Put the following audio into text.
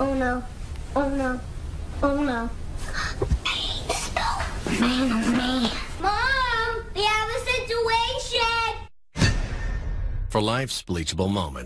Oh no. Oh no. Oh no. I hate this boat. Man, oh man. Mom, we have a situation. For life's bleachable moment.